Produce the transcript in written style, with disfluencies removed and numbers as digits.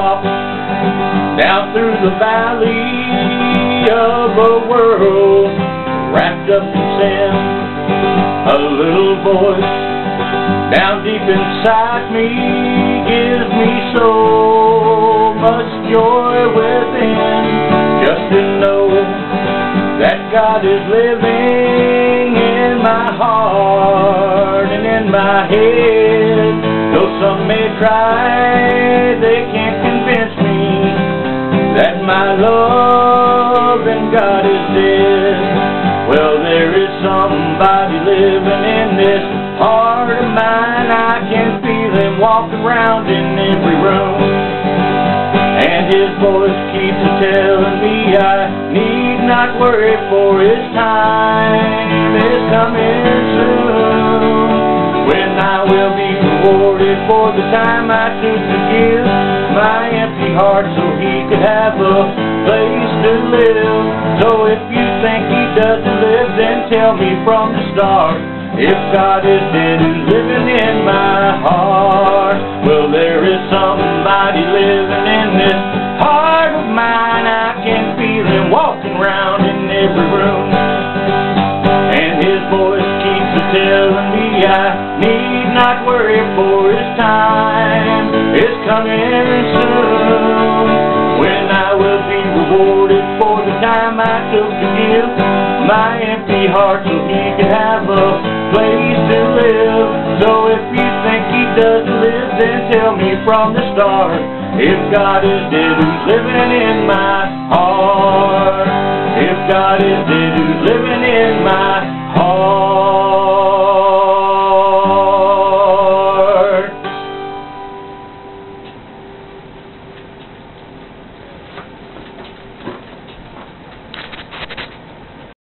walk down through the valley of a world wrapped up in sin. A little voice down deep inside me gives me so much joy within, just to know that God is living in my heart and in my head. Though some may try, they can't convince me that my love in God is dead. Well, there is somebody living in this heart of mine. I can feel him walking around in every room, and his voice keeps telling me I need not worry, for his time is coming soon, when I will be rewarded for the time I choose to give my empty heart so he could have a place to live. So if you think he doesn't live, then tell me from the start, if God is dead who's living in my heart. Well, there is somebody living in this heart of mine. I can feel him walking around in every room, and his voice keeps telling me I need not worry, for his time is coming soon, when I will be rewarded for the time I took to give my empty heart so he could have a place to live. So if you think he doesn't live, then tell me from the start, if God is dead who's living in my heart. If God is dead who's living in my heart.